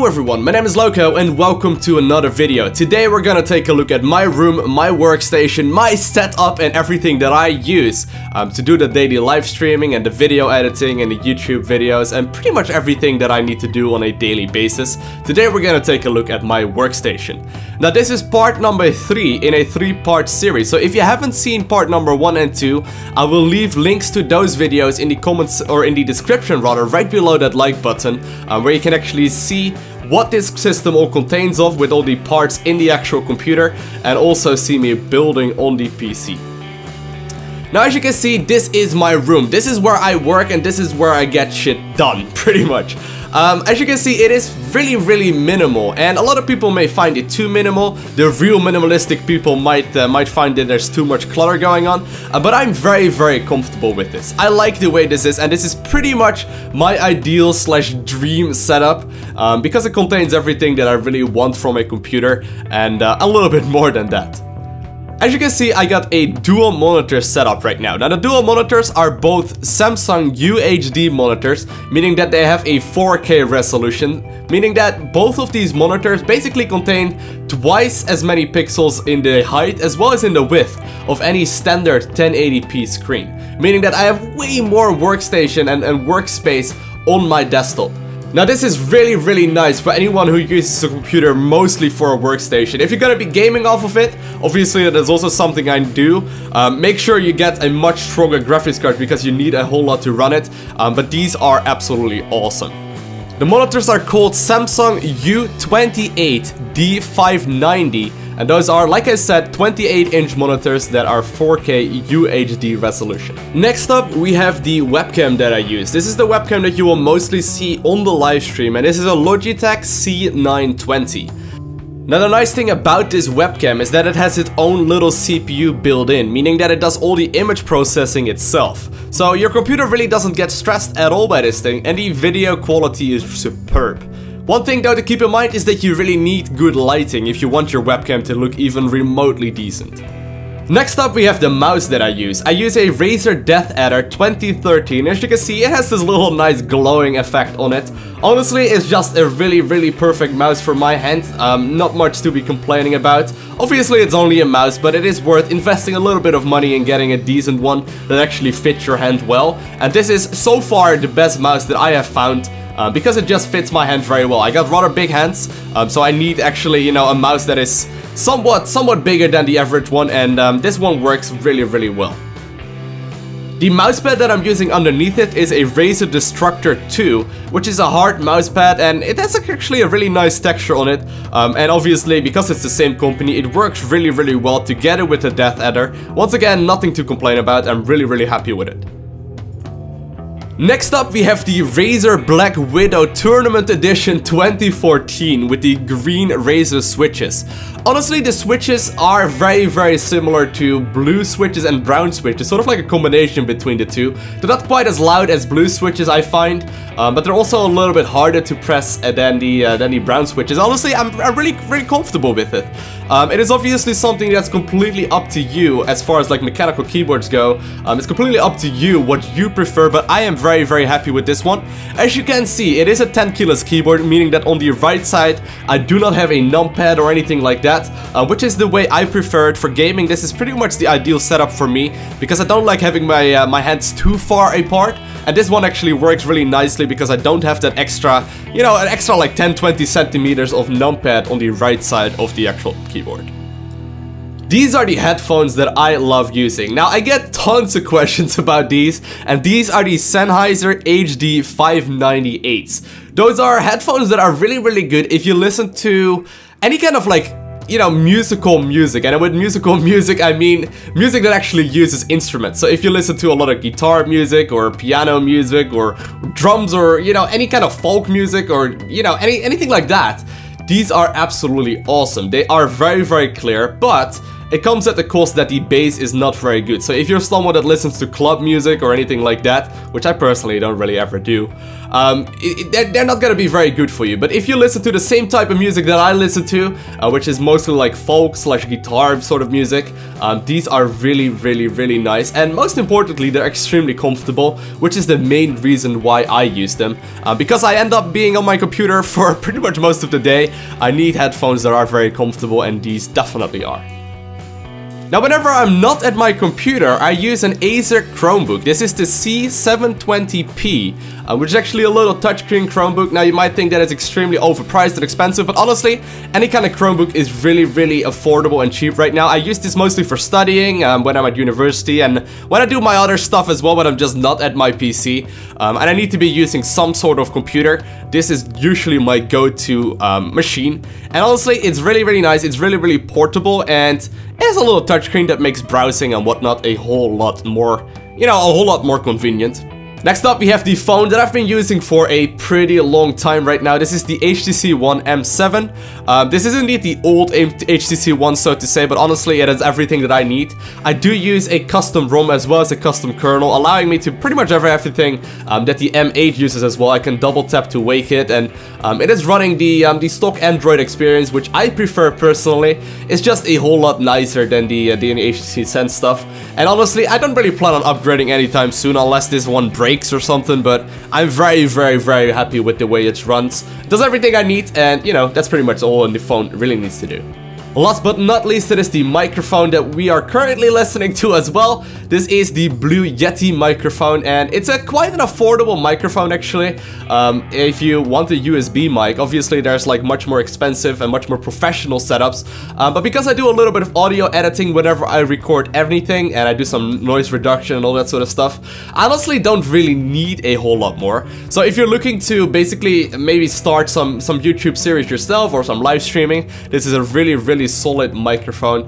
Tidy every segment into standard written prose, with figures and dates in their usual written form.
Hello everyone, my name is Loco and welcome to another video. Today we're gonna take a look at my room, my workstation, my setup and everything that I use to do the daily live streaming and the video editing and the YouTube videos and pretty much everything that I need to do on a daily basis. Today we're gonna take a look at my workstation. Now this is part number 3 in a 3-part series, so if you haven't seen part number 1 and 2, I will leave links to those videos in the comments or in the description rather, right below that like button, where you can actually see what this system all contains of with all the parts in the actual computer and also see me building on the PC. Now as you can see, this is my room. This is where I work and this is where I get shit done, pretty much. As you can see, it is really minimal and a lot of people may find it too minimal. The real minimalistic people might find that there's too much clutter going on, but I'm very comfortable with this. I like the way this is and this is pretty much my ideal slash dream setup because it contains everything that I really want from a computer and a little bit more than that. As you can see, I got a dual monitor setup right now. Now the dual monitors are both Samsung UHD monitors, meaning that they have a 4K resolution, meaning that both of these monitors basically contain twice as many pixels in the height as well as in the width of any standard 1080p screen, meaning that I have way more workstation and workspace on my desktop. Now this is really nice for anyone who uses a computer mostly for a workstation. If you're gonna be gaming off of it, obviously that is also something I do. Make sure you get a much stronger graphics card because you need a whole lot to run it, but these are absolutely awesome. The monitors are called Samsung U28D590 and those are, like I said, 28-inch monitors that are 4K UHD resolution. Next up, we have the webcam that I use. This is the webcam that you will mostly see on the live stream and this is a Logitech C920. Now the nice thing about this webcam is that it has its own little CPU built in, meaning that it does all the image processing itself. So your computer really doesn't get stressed at all by this thing and the video quality is superb. One thing though to keep in mind is that you really need good lighting if you want your webcam to look even remotely decent. Next up we have the mouse that I use. I use a Razer DeathAdder 2013. As you can see, it has this little nice glowing effect on it. Honestly, it's just a really perfect mouse for my hand. Not much to be complaining about. Obviously it's only a mouse, but it is worth investing a little bit of money in getting a decent one that actually fits your hand well. And this is so far the best mouse that I have found. Because it just fits my hand very well. I got rather big hands, so I need actually, you know, a mouse that is somewhat bigger than the average one, and this one works really well. The mousepad that I'm using underneath it is a Razer Destructor 2, which is a hard mousepad and it has actually a really nice texture on it. And obviously, because it's the same company, it works really well together with the DeathAdder. Once again, nothing to complain about. I'm really happy with it. Next up we have the Razer Black Widow Tournament Edition 2014 with the green Razer switches. Honestly, the switches are very similar to blue switches and brown switches, sort of like a combination between the two. They're not quite as loud as blue switches, I find, but they're also a little bit harder to press than the brown switches. Honestly, I'm really comfortable with it. It is obviously something that's completely up to you as far as like mechanical keyboards go. It's completely up to you what you prefer, but I am very happy with this one. As you can see, it is a 10-keyless keyboard, meaning that on the right side I do not have a numpad or anything like that, which is the way I prefer it for gaming. This is pretty much the ideal setup for me because I don't like having my my hands too far apart, and this one actually works really nicely because I don't have that extra, you know, an extra like 10-20 centimeters of numpad on the right side of the actual keyboard. These are the headphones that I love using. Now I get tons of questions about these, and these are the Sennheiser HD 598s. Those are headphones that are really good if you listen to any kind of like, you know, musical music. And with musical music, I mean music that actually uses instruments. So if you listen to a lot of guitar music or piano music or drums or, you know, any kind of folk music or, you know, anything like that, these are absolutely awesome. They are very clear, but It comes at the cost that the bass is not very good, so if you're someone that listens to club music or anything like that, which I personally don't really ever do, they're not gonna be very good for you. But if you listen to the same type of music that I listen to, which is mostly like folk slash guitar sort of music, these are really nice, and most importantly they're extremely comfortable, which is the main reason why I use them. Because I end up being on my computer for pretty much most of the day, I need headphones that are very comfortable, and these definitely are. Now, whenever I'm not at my computer, I use an Acer Chromebook. This is the C720P, which is actually a little touchscreen Chromebook. Now, you might think that it's extremely overpriced and expensive, but honestly, any kind of Chromebook is really affordable and cheap right now. I use this mostly for studying when I'm at university, and when I do my other stuff as well, when I'm just not at my PC, and I need to be using some sort of computer. This is usually my go-to machine, and honestly, it's really nice. It's really portable, and it has a little touchscreen that makes browsing and whatnot a whole lot more, a whole lot more convenient. Next up, we have the phone that I've been using for a pretty long time right now. This is the HTC One M7. This is indeed the old HTC One, so to say, but honestly, it has everything that I need. I do use a custom ROM as well as a custom kernel, allowing me to pretty much have everything that the M8 uses as well. I can double tap to wake it, and it is running the stock Android experience, which I prefer personally. It's just a whole lot nicer than the HTC Sense stuff. And honestly, I don't really plan on upgrading anytime soon, unless this one breaks or something, but I'm very happy with the way it runs. It does everything I need, and that's pretty much all the phone really needs to do. Last but not least, it is the microphone that we are currently listening to as well. This is the Blue Yeti microphone, and it's quite an affordable microphone actually. If you want a USB mic, obviously there's like much more expensive and much more professional setups. But because I do a little bit of audio editing whenever I record anything, and I do some noise reduction and all that sort of stuff, I honestly don't really need a whole lot more. So if you're looking to basically maybe start some YouTube series yourself or some live streaming, this is a really solid microphone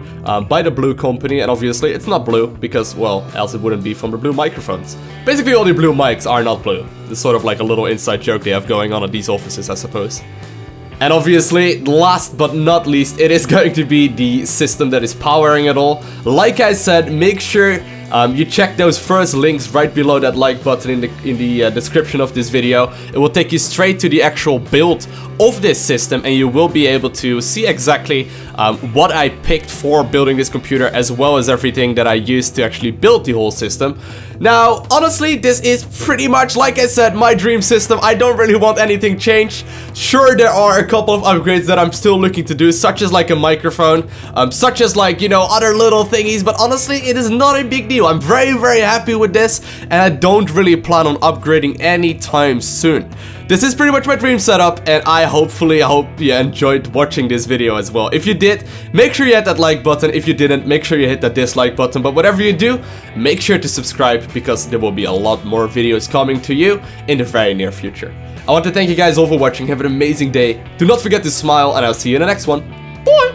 by the Blue company, and obviously it's not blue because, well, else it wouldn't be from the Blue microphones. Basically all the Blue mics are not blue. It's sort of like a little inside joke they have going on at these offices, I suppose. And obviously, last but not least, it is going to be the system that is powering it all. Like I said, make sure you check those first links right below that like button in the description of this video. It will take you straight to the actual build of this system, and you will be able to see exactly what I picked for building this computer, as well as everything that I used to actually build the whole system. Now, honestly, this is pretty much, like I said, my dream system. I don't really want anything changed. Sure, there are a couple of upgrades that I'm still looking to do, such as like a microphone, such as like, other little thingies, but honestly, it is not a big deal. I'm very happy with this, and I don't really plan on upgrading anytime soon. This is pretty much my dream setup, and I hope you enjoyed watching this video as well. If you did, make sure you hit that like button. If you didn't, make sure you hit that dislike button. But whatever you do, make sure to subscribe, because there will be a lot more videos coming to you in the very near future. I want to thank you guys all for watching. Have an amazing day. Do not forget to smile, and I'll see you in the next one. Bye!